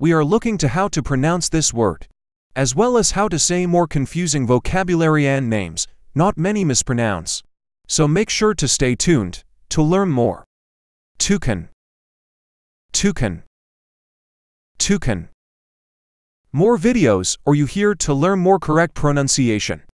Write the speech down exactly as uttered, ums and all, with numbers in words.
We are looking to how to pronounce this word, as well as how to say more confusing vocabulary and names not many mispronounce. So make sure to stay tuned to learn more. Toucan. Toucan. Toucan. More videos or you here to learn more correct pronunciation.